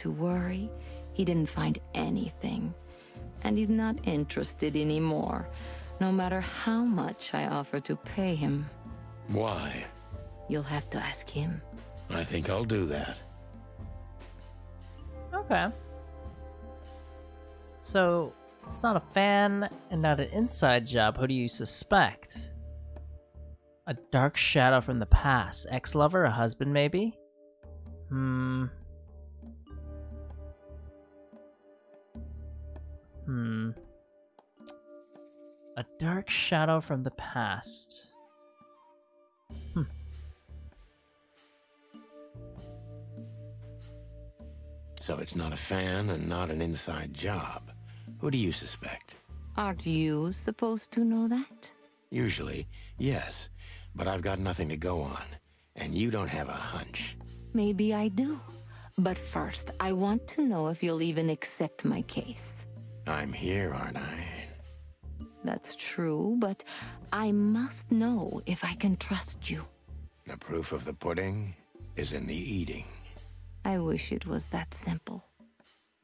to worry. He didn't find anything. And he's not interested anymore, no matter how much I offer to pay him. Why? You'll have to ask him. I think I'll do that. Okay. So, it's not a fan and not an inside job. Who do you suspect? A dark shadow from the past. Ex-lover, a husband maybe? A dark shadow from the past. So it's not a fan and not an inside job. Who do you suspect? Aren't you supposed to know that? Usually, yes. But I've got nothing to go on. And you don't have a hunch. Maybe I do. But first, I want to know if you'll even accept my case. I'm here, aren't I? That's true, but I must know if I can trust you. The proof of the pudding is in the eating. I wish it was that simple.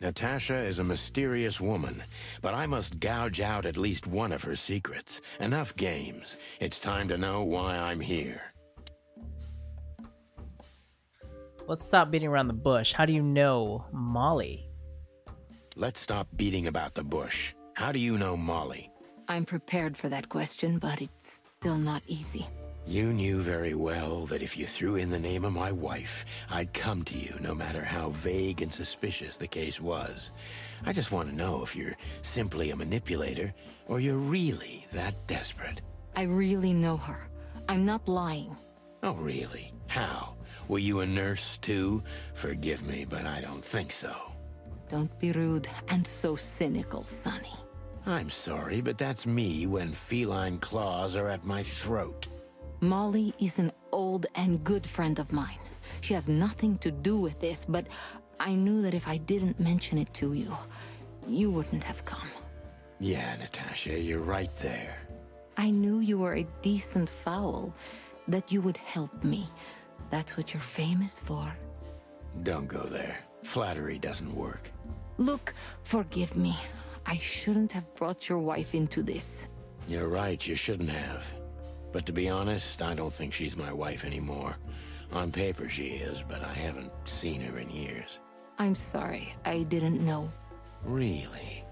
Natasha is a mysterious woman, but I must gouge out at least one of her secrets. Enough games. It's time to know why I'm here. Let's stop beating around the bush. How do you know Molly? Let's stop beating about the bush. How do you know Molly? I'm prepared for that question, but it's still not easy. You knew very well that if you threw in the name of my wife, I'd come to you, no matter how vague and suspicious the case was. I just want to know if you're simply a manipulator, or you're really that desperate. I really know her. I'm not lying. Oh, really? How? Were you a nurse, too? Forgive me, but I don't think so. Don't be rude and so cynical, Sonny. I'm sorry, but that's me when feline claws are at my throat. Molly is an old and good friend of mine. She has nothing to do with this, but I knew that if I didn't mention it to you, you wouldn't have come. Yeah, Natasha, you're right there. I knew you were a decent fowl, that you would help me. That's what you're famous for. Don't go there. Flattery doesn't work. Look, forgive me. I shouldn't have brought your wife into this. You're right, you shouldn't have. But to be honest, I don't think she's my wife anymore. On paper she is, but I haven't seen her in years. I'm sorry, I didn't know. Really?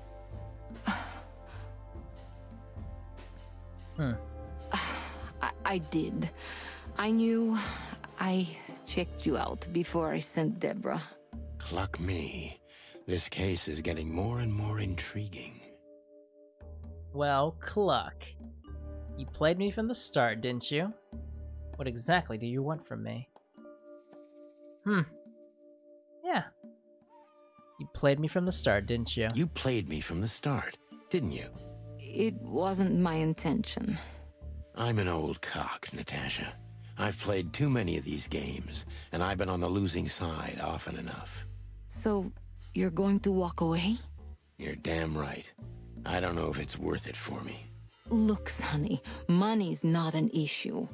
I did. I knew. I checked you out before I sent Deborah. Cluck me. This case is getting more and more intriguing. Well, cluck. You played me from the start, didn't you? What exactly do you want from me? Yeah. You played me from the start, didn't you? You played me from the start, didn't you? It wasn't my intention. I'm an old cock, Natasha. I've played too many of these games, and I've been on the losing side often enough. So, you're going to walk away? You're damn right. I don't know if it's worth it for me. Look, Sonny, money's not an issue.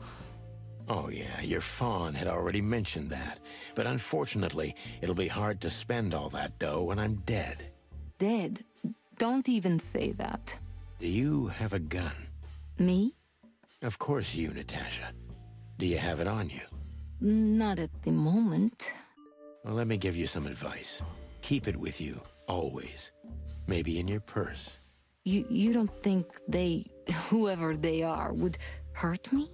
Oh yeah, your fawn had already mentioned that. But unfortunately, it'll be hard to spend all that dough when I'm dead. Dead? Don't even say that. Do you have a gun? Me? Of course you, Natasha. Do you have it on you? Not at the moment. Well, let me give you some advice. Keep it with you, always. Maybe in your purse. You don't think they, whoever they are, would hurt me?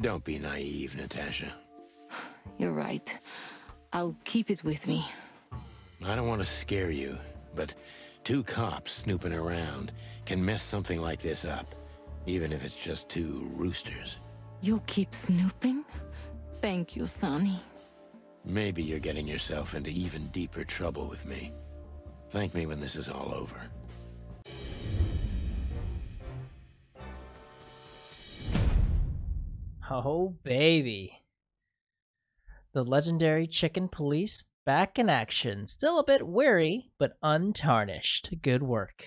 Don't be naive, Natasha. You're right. I'll keep it with me. I don't want to scare you, but two cops snooping around can mess something like this up, even if it's just two roosters. You'll keep snooping? Thank you, Sonny. Maybe you're getting yourself into even deeper trouble with me. Thank me when this is all over. Oh, baby. The legendary Chicken Police back in action. Still a bit weary, but untarnished. Good work.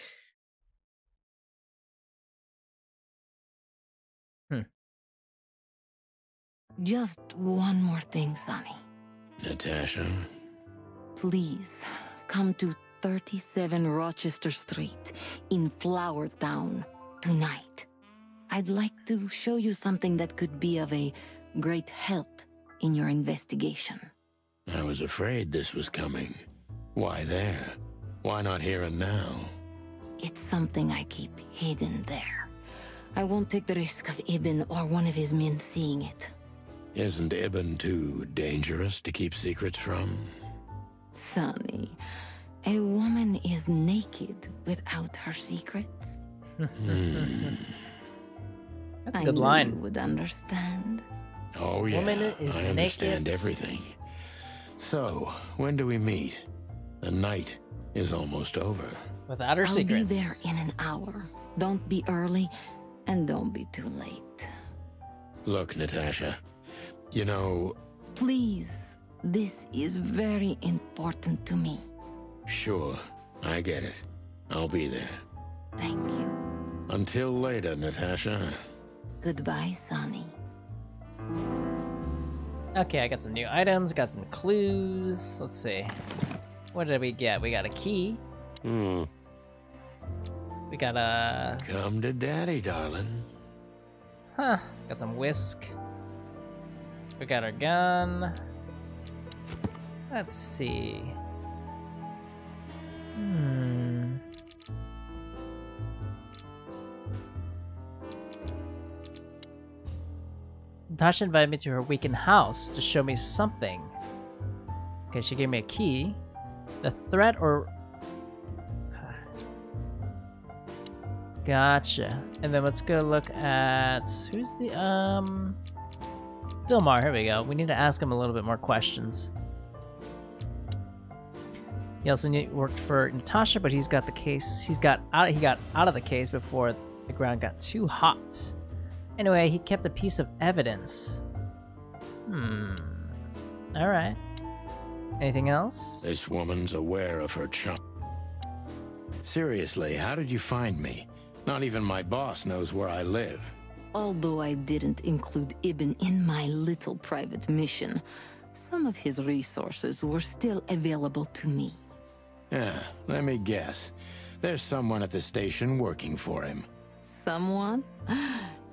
Just one more thing, Sonny. Natasha, Please, come to 37 Rochester Street in Flower Town tonight. I'd like to show you something that could be of a great help in your investigation. I was afraid this was coming. Why there? Why not here and now? It's something I keep hidden there. I won't take the risk of Ibn or one of his men seeing it. Isn't Ibn too dangerous to keep secrets from? Sonny, a woman is naked without her secrets. That's a good line. You would understand. Oh yeah, woman is I understand naked. Everything. So, when do we meet? The night is almost over. Without her secrets. I'll be there in an hour. Don't be early, and don't be too late. Look, Natasha, you know... Please, this is very important to me. Sure, I get it. I'll be there. Thank you. Until later, Natasha. Goodbye, Sonny. Okay, I got some new items, got some clues. Let's see. What did we get? We got a key. We got a... Come to daddy, darling. Huh. Got some whisk. We got our gun. Let's see. Natasha invited me to her weekend house to show me something. Okay, she gave me a key. The threat or... Gotcha. And then let's go look at... Who's the... Filmar, here we go. We need to ask him a little bit more questions. He also worked for Natasha, but he's got the case... He got out of the case before the ground got too hot. Anyway, he kept a piece of evidence. Alright. Anything else? This woman's aware of her charm. Seriously, how did you find me? Not even my boss knows where I live. Although I didn't include Ibn in my little private mission, some of his resources were still available to me. Yeah, let me guess. There's someone at the station working for him. Someone?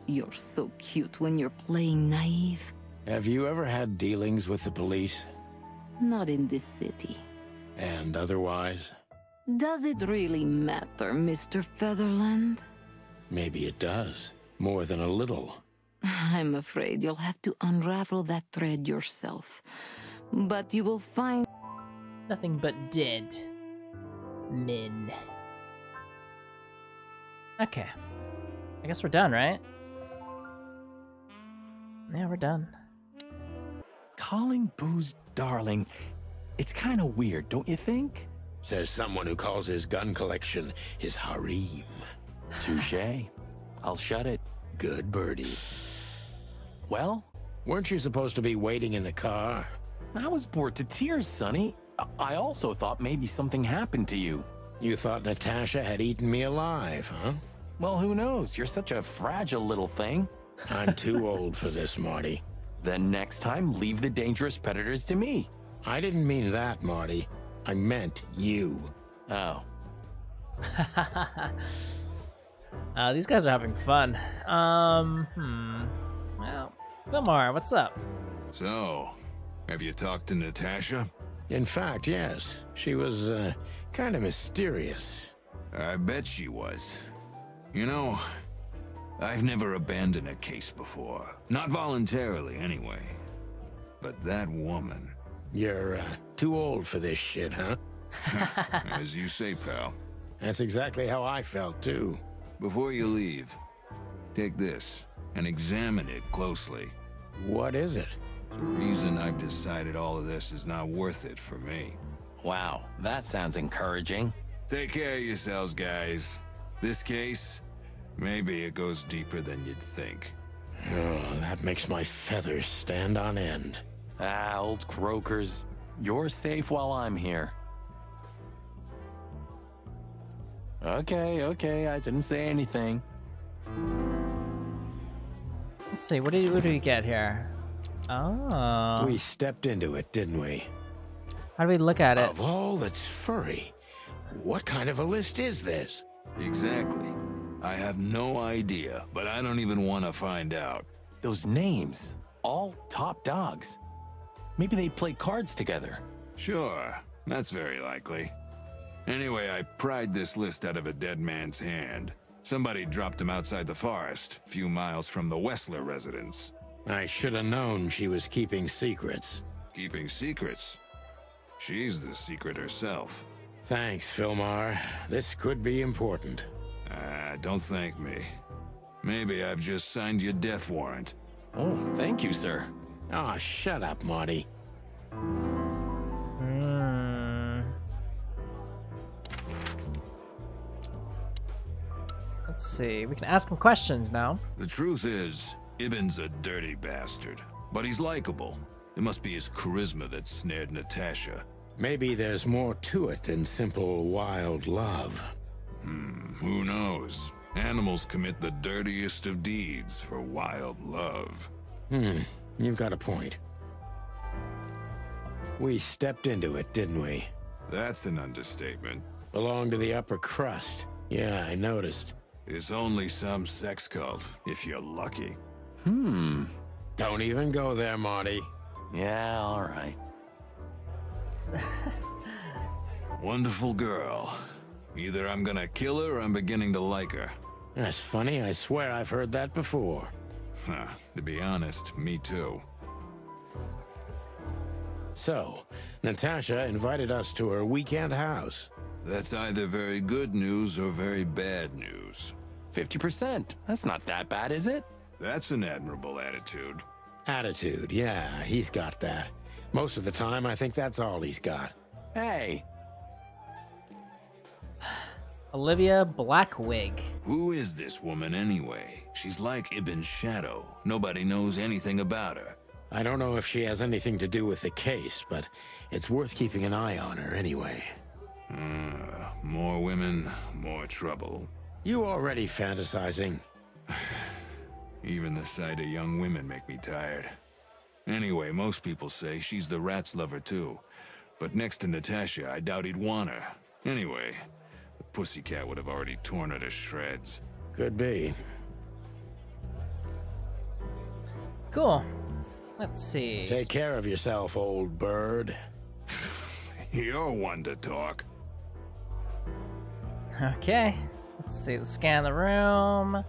You're so cute when you're playing naive. Have you ever had dealings with the police? Not in this city. And otherwise? Does it really matter, Mr. Featherland? Maybe it does. More than a little. I'm afraid you'll have to unravel that thread yourself. But you will find... nothing but dead... men. Okay. I guess we're done, right? Yeah, we're done. Calling Booze darling, it's kind of weird, don't you think? Says someone who calls his gun collection his harem. Touché. I'll shut it. Good birdie. Well? Weren't you supposed to be waiting in the car? I was bored to tears, Sonny. I also thought maybe something happened to you. You thought Natasha had eaten me alive, huh? Well, who knows? You're such a fragile little thing. I'm too old for this, Marty. Then next time, leave the dangerous predators to me. I didn't mean that, Marty. I meant you. Oh. These guys are having fun. Well, Lamar, what's up? So, have you talked to Natasha? In fact, yes. She was, kind of mysterious. I bet she was. You know, I've never abandoned a case before. Not voluntarily, anyway. But that woman... You're, too old for this shit, huh? As you say, pal. That's exactly how I felt, too. Before you leave, take this and examine it closely. What is it? The reason I've decided all of this is not worth it for me. Wow, that sounds encouraging. Take care of yourselves, guys. This case, maybe it goes deeper than you'd think. Oh, that makes my feathers stand on end. Ah, old croakers. You're safe while I'm here. Okay, I didn't say anything. Let's see, what do we get here? Oh. We stepped into it, didn't we? How do we look at it? Of all that's furry, what kind of a list is this? Exactly. I have no idea, but I don't even want to find out. Those names, all top dogs. Maybe they play cards together. Sure, that's very likely. Anyway, I pried this list out of a dead man's hand. Somebody dropped him outside the forest, a few miles from the Wessler residence. I should have known she was keeping secrets. Keeping secrets? She's the secret herself. Thanks, Filmar. This could be important. Don't thank me. Maybe I've just signed your death warrant. Oh, thank you, sir. Aw, shut up, Marty. Let's see, we can ask him questions now. The truth is, Ibn's a dirty bastard, but he's likable. It must be his charisma that snared Natasha. Maybe there's more to it than simple wild love. Who knows? Animals commit the dirtiest of deeds for wild love. You've got a point. We stepped into it, didn't we? That's an understatement. Belong to the upper crust. Yeah, I noticed. It's only some sex cult, if you're lucky. Don't even go there, Marty. Yeah, all right. Wonderful girl. Either I'm gonna kill her or I'm beginning to like her. That's funny. I swear I've heard that before. Huh. To be honest, me too. So, Natasha invited us to her weekend house. That's either very good news or very bad news. 50%. That's not that bad, is it? That's an admirable attitude. Attitude, yeah, he's got that. Most of the time, I think that's all he's got. Hey! Olivia Blackwig. Who is this woman anyway? She's like Ibn's shadow. Nobody knows anything about her. I don't know if she has anything to do with the case, but it's worth keeping an eye on her anyway. More women, more trouble. You already fantasizing. Even the sight of young women make me tired. Anyway, most people say she's the rat's lover too. But next to Natasha, I doubt he'd want her. Anyway, the pussycat would have already torn her to shreds. Could be. Cool. Let's see. Take care of yourself, old bird. You're one to talk. Okay. Let's see. Let's scan the room.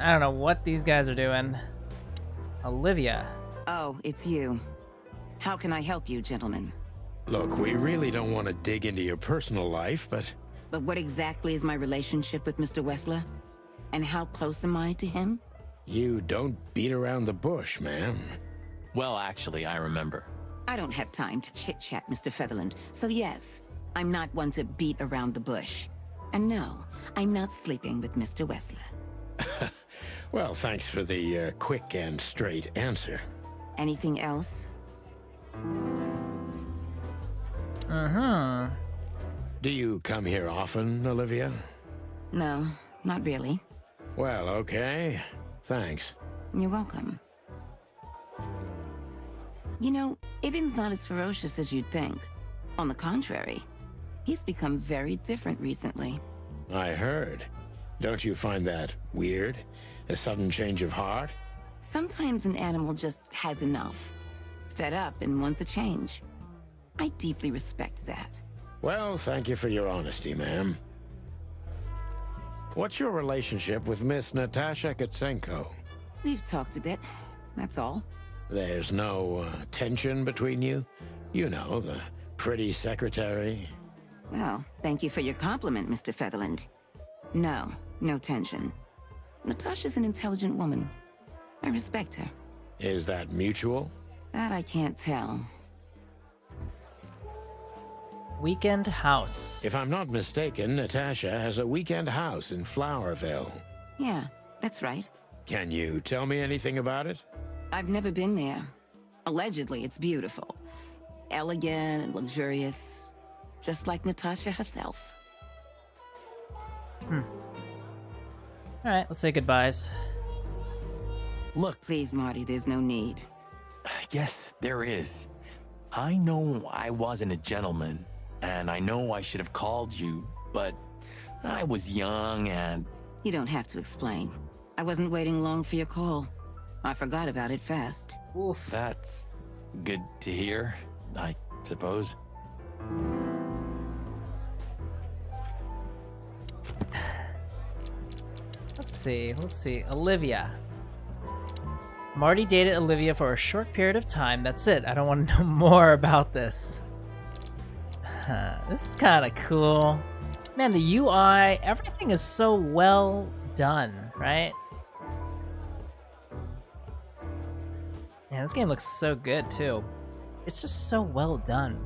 I don't know what these guys are doing. Olivia. Oh, it's you. How can I help you, gentlemen? Look, we really don't want to dig into your personal life, but... But what exactly is my relationship with Mr. Wessler? And how close am I to him? You don't beat around the bush, ma'am. Well, actually, I remember. I don't have time to chit-chat, Mr. Featherland. So yes, I'm not one to beat around the bush. And no, I'm not sleeping with Mr. Wessler. Well, thanks for the quick and straight answer. Anything else? Do you come here often, Olivia? No, not really. Well, okay. Thanks. You're welcome. You know, Ibn's not as ferocious as you'd think. On the contrary, he's become very different recently. I heard. Don't you find that weird? A sudden change of heart? Sometimes an animal just has enough. Fed up and wants a change. I deeply respect that. Well, thank you for your honesty, ma'am. What's your relationship with Miss Natasha Katsenko? We've talked a bit, that's all. There's no tension between you? You know, the pretty secretary. Well, thank you for your compliment, Mr. Featherland. No, no tension. Natasha's an intelligent woman. I respect her. Is that mutual? That I can't tell. Weekend house. If I'm not mistaken, Natasha has a weekend house in Flowerville. Yeah, that's right. Can you tell me anything about it? I've never been there. Allegedly, it's beautiful. Elegant and luxurious. Just like Natasha herself. All right, let's say goodbyes. Look, please, Marty, there's no need. Yes, there is. I know I wasn't a gentleman, and I know I should have called you, but I was young and... You don't have to explain. I wasn't waiting long for your call. I forgot about it fast. Oof. That's good to hear, I suppose. Let's see. Olivia. Marty dated Olivia for a short period of time. That's it. I don't want to know more about this. This is kind of cool. Man, the UI, everything is so well done, right? Man, this game looks so good, too. It's just so well done.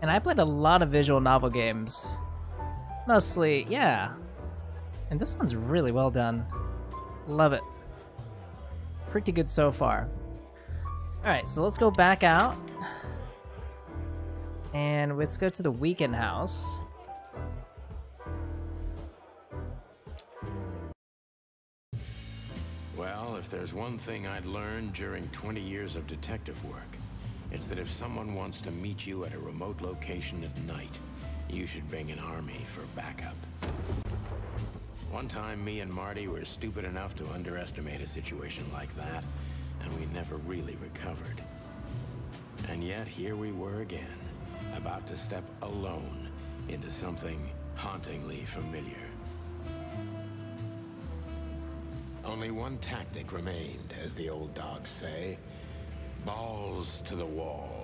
And I played a lot of visual novel games. Mostly, yeah. And this one's really well done. Love it. Pretty good so far. Alright, so let's go back out. And let's go to the weekend house. Well, if there's one thing I'd learned during 20 years of detective work, it's that if someone wants to meet you at a remote location at night, you should bring an army for backup. One time, me and Marty were stupid enough to underestimate a situation like that, and we never really recovered. And yet, here we were again, about to step alone into something hauntingly familiar. Only one tactic remained, as the old dogs say, balls to the wall.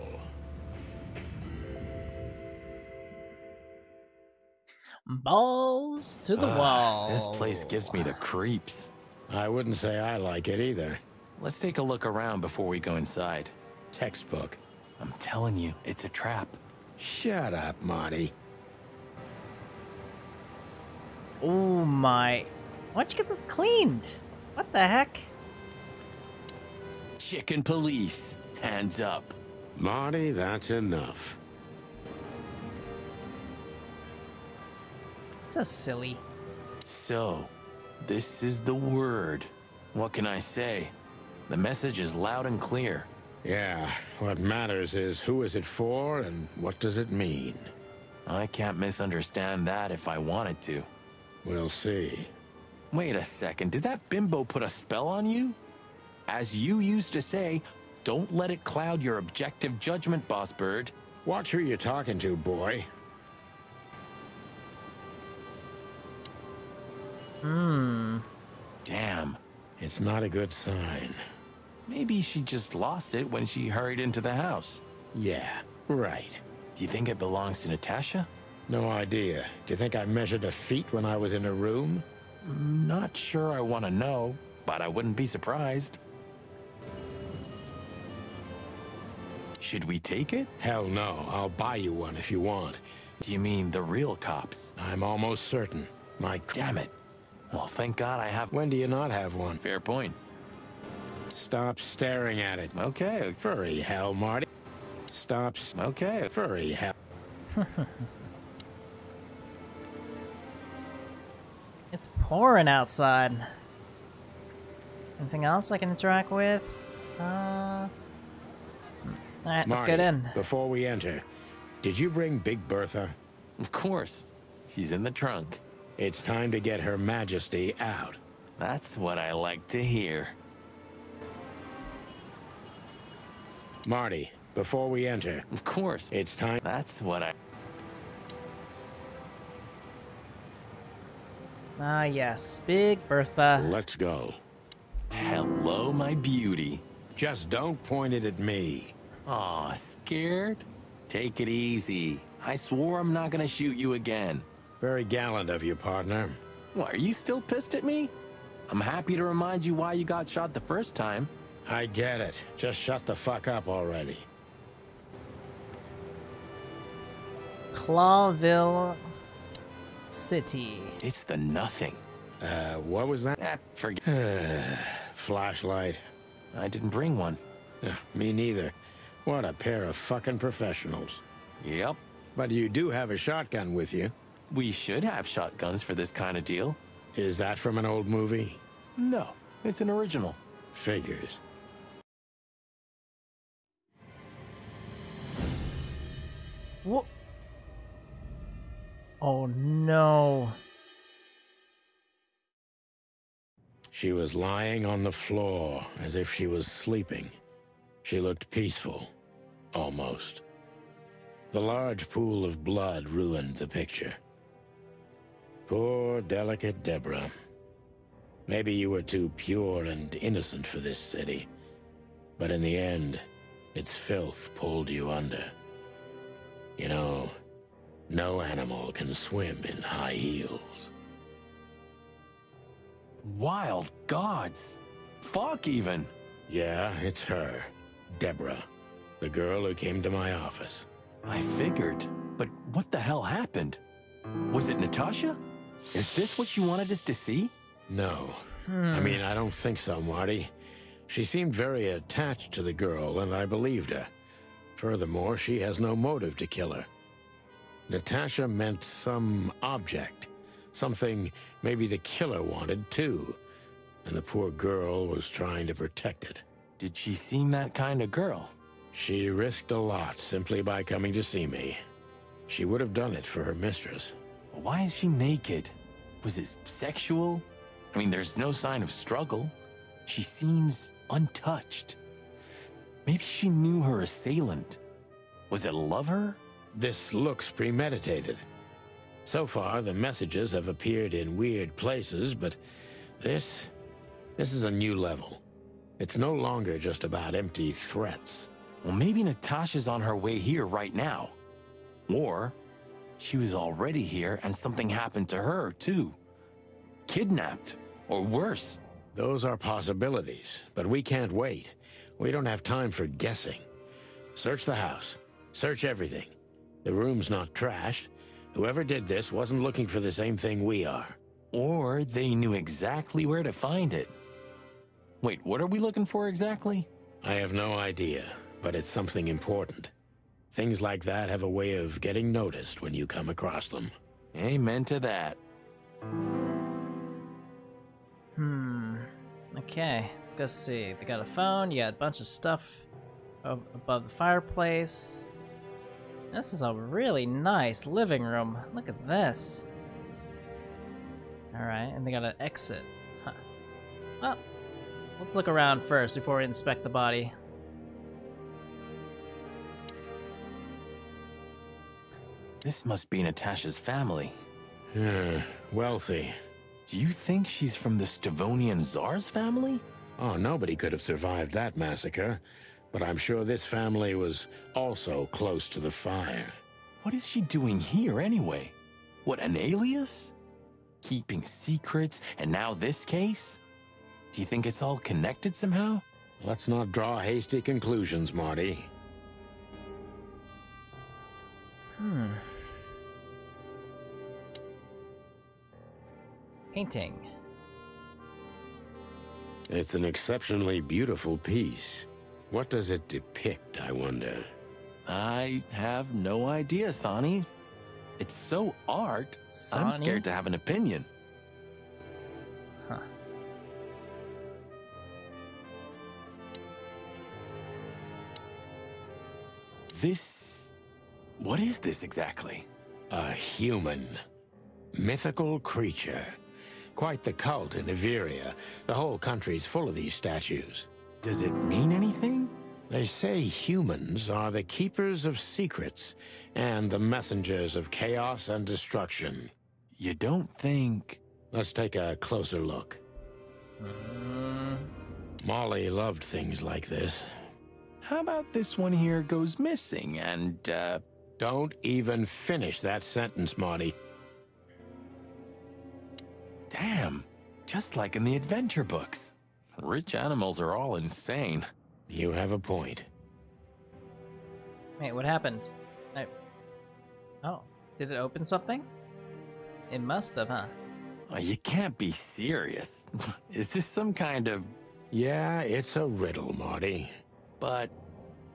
Balls to the wall. This place gives me the creeps. I wouldn't say I like it either. Let's take a look around before we go inside. Textbook. I'm telling you, it's a trap. Shut up, Marty. Oh my. Why'd you get this cleaned? What the heck? Chicken Police. Hands up. Marty, that's enough. So silly. So, this is the word. What can I say? The message is loud and clear. Yeah, what matters is who is it for and what does it mean? I can't misunderstand that if I wanted to. We'll see. Wait a second, did that bimbo put a spell on you? As you used to say, don't let it cloud your objective judgment, boss bird. Watch who you're talking to, boy. Hmm. Damn. It's not a good sign. Maybe she just lost it when she hurried into the house. Yeah, right. Do you think it belongs to Natasha? No idea. Do you think I measured her feet when I was in her room? Not sure I want to know, but I wouldn't be surprised. Should we take it? Hell no. I'll buy you one if you want. Do you mean the real cops? I'm almost certain. My... Damn it. Well, thank God I have... When do you not have one? Fair point. Stop staring at it. Okay. Furry hell, Marty. Stop... Okay. Furry hell. It's pouring outside. Anything else I can interact with? Alright, let's get in. Before we enter, did you bring Big Bertha? Of course. She's in the trunk. It's time to get Her Majesty out. That's what I like to hear. Marty, before we enter. Of course. It's time. That's what I... Ah, yes. Big Bertha. Let's go. Hello, my beauty. Just don't point it at me. Aw, scared? Take it easy. I swore I'm not gonna shoot you again. Very gallant of you, partner. What, are you still pissed at me? I'm happy to remind you why you got shot the first time. I get it. Just shut the fuck up already. Clawville City. It's the nothing. What was that? Forget. Flashlight. I didn't bring one. Me neither. What a pair of fucking professionals. Yep. But you do have a shotgun with you. We should have shotguns for this kind of deal. Is that from an old movie? No, it's an original. Figures. What? Oh no. She was lying on the floor as if she was sleeping. She looked peaceful, almost. The large pool of blood ruined the picture. Poor, delicate Deborah. Maybe you were too pure and innocent for this city, but in the end, its filth pulled you under. You know, no animal can swim in high heels. Wild gods! Fuck even! Yeah, it's her. Deborah. The girl who came to my office. I figured, but what the hell happened? Was it Natasha? Is this what you wanted us to see? No. I mean, I don't think so, Marty. She seemed very attached to the girl, and I believed her. Furthermore, she has no motive to kill her. Natasha meant some object. Something maybe the killer wanted, too. And the poor girl was trying to protect it. Did she seem that kind of girl? She risked a lot simply by coming to see me. She would have done it for her mistress. Why is she naked? Was it sexual? I mean, there's no sign of struggle. She seems untouched. Maybe she knew her assailant. Was it a lover? This looks premeditated. So far, the messages have appeared in weird places, but this is a new level. It's no longer just about empty threats. Well, maybe Natasha's on her way here right now. Or she was already here and something happened to her, too. Kidnapped, or worse. Those are possibilities, but we can't wait. We don't have time for guessing. Search the house. Search everything. The room's not trashed. Whoever did this wasn't looking for the same thing we are. Or they knew exactly where to find it. Wait, what are we looking for exactly? I have no idea, but it's something important. Things like that have a way of getting noticed when you come across them. Amen to that. Okay, let's go see. They got a phone, you got a bunch of stuff above the fireplace. This is a really nice living room. Look at this. Alright, and they got an exit. Huh. Well, let's look around first before we inspect the body. This must be Natasha's family. Yeah, wealthy. Do you think she's from the Stevonian Tsar's family? Oh, nobody could have survived that massacre. But I'm sure this family was also close to the fire. What is she doing here anyway? What, an alias? Keeping secrets, and now this case? Do you think it's all connected somehow? Let's not draw hasty conclusions, Marty. Painting. It's an exceptionally beautiful piece. What does it depict, I wonder? I have no idea, Sonny. It's so art, Sonny? I'm scared to have an opinion. Huh. What is this exactly? A human. Mythical creature. Quite the cult in Iveria. The whole country's full of these statues. Does it mean anything? They say humans are the keepers of secrets and the messengers of chaos and destruction. You don't think... Let's take a closer look. Molly loved things like this. How about this one here goes missing and, Don't even finish that sentence, Marty. Damn, just like in the adventure books. Rich animals are all insane. You have a point. Wait, what happened? Oh, did it open something? It must have, huh? Oh, you can't be serious. Is this some kind of... Yeah, it's a riddle, Marty. But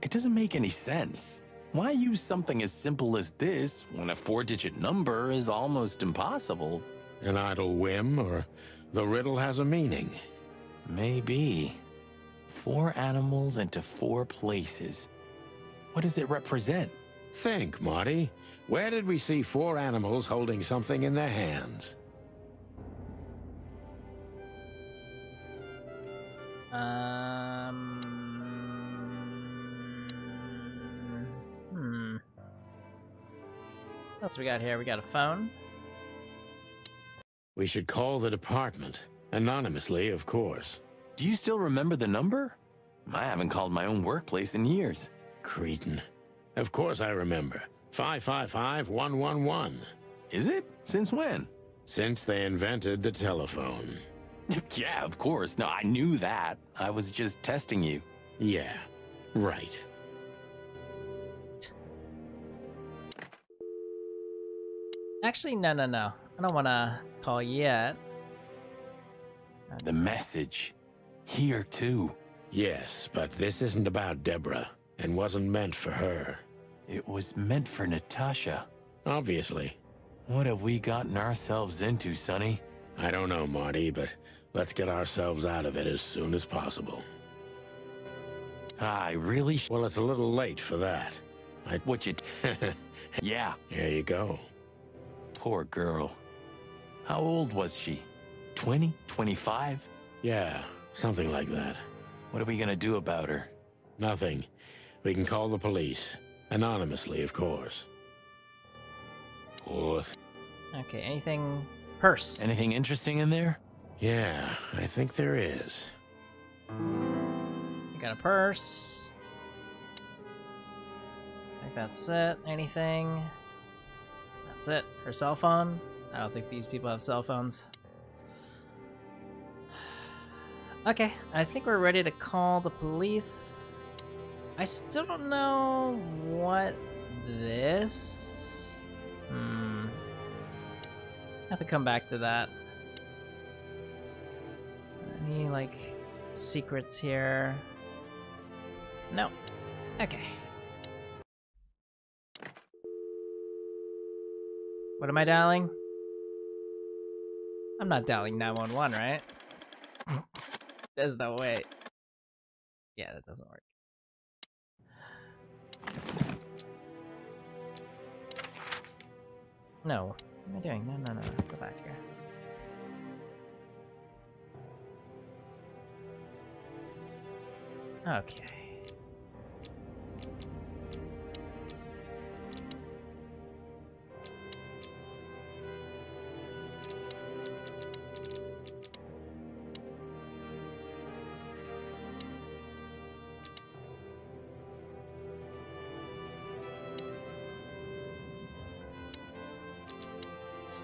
it doesn't make any sense. Why use something as simple as this when a four-digit number is almost impossible? An idle whim, or the riddle has a meaning. Maybe. 4 animals into 4 places. What does it represent? Think, Marty. Where did we see four animals holding something in their hands? What else we got here? We got a phone. We should call the department. Anonymously, of course. Do you still remember the number? I haven't called my own workplace in years. Cretin. Of course I remember. 555111. Is it? Since when? Since they invented the telephone. Yeah, of course. No, I knew that. I was just testing you. Yeah, right. Actually, no. I don't want to call yet. The message. Here, too. Yes, but this isn't about Deborah, and wasn't meant for her. It was meant for Natasha. Obviously. What have we gotten ourselves into, Sonny? I don't know, Marty, but let's get ourselves out of it as soon as possible. I really Well, it's a little late for that. Yeah. There you go. Poor girl. How old was she? 20? 25? Yeah, something like that. What are we gonna do about her? Nothing. We can call the police. Anonymously, of course. Okay, anything... Purse. Anything interesting in there? Yeah, I think there is. You got a purse. I think that's it. Anything... That's it. Her cell phone? I don't think these people have cell phones. Okay, I think we're ready to call the police. I still don't know what this... I have to come back to that. Any, like, secrets here? No. Okay. What am I dialing? I'm not dialing 911, right? There's no way. Yeah, that doesn't work. No. What am I doing? No. Go back here. Okay.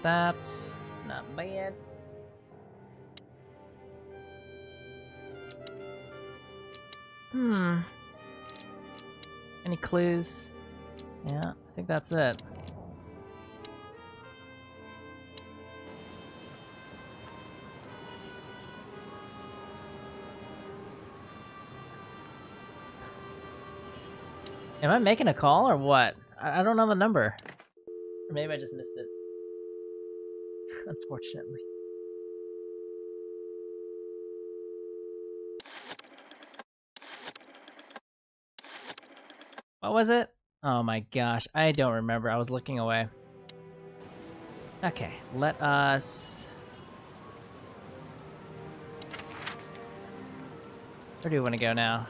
That's not bad. Any clues? Yeah, I think that's it. Am I making a call or what? I don't know the number. Or maybe I just missed it. Unfortunately. What was it? Oh my gosh, I don't remember. I was looking away. Okay, let us... Where do we want to go now?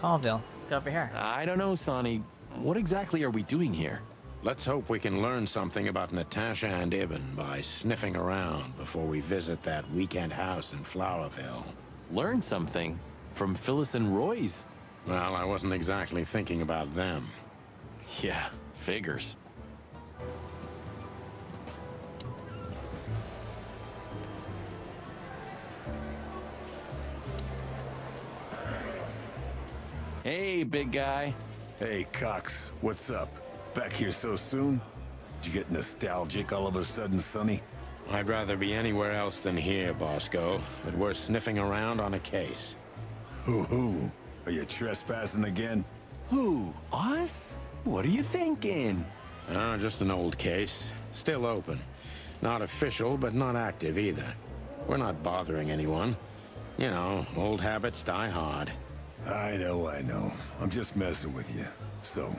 Collinville. Let's go over here. I don't know, Sonny. What exactly are we doing here? Let's hope we can learn something about Natasha and Ibn by sniffing around before we visit that weekend house in Flowerville. Learn something? From Phyllis and Royce? Well, I wasn't exactly thinking about them. Yeah, figures. Hey, big guy. Hey, Cox. What's up? Back here so soon? Did you get nostalgic all of a sudden, Sonny? I'd rather be anywhere else than here, Bosco, but we're sniffing around on a case. Hoo-hoo. Are you trespassing again? Who? Us? What are you thinking? Just an old case. Still open. Not official, but not active either. We're not bothering anyone. You know, old habits die hard. I know. I'm just messing with you. So...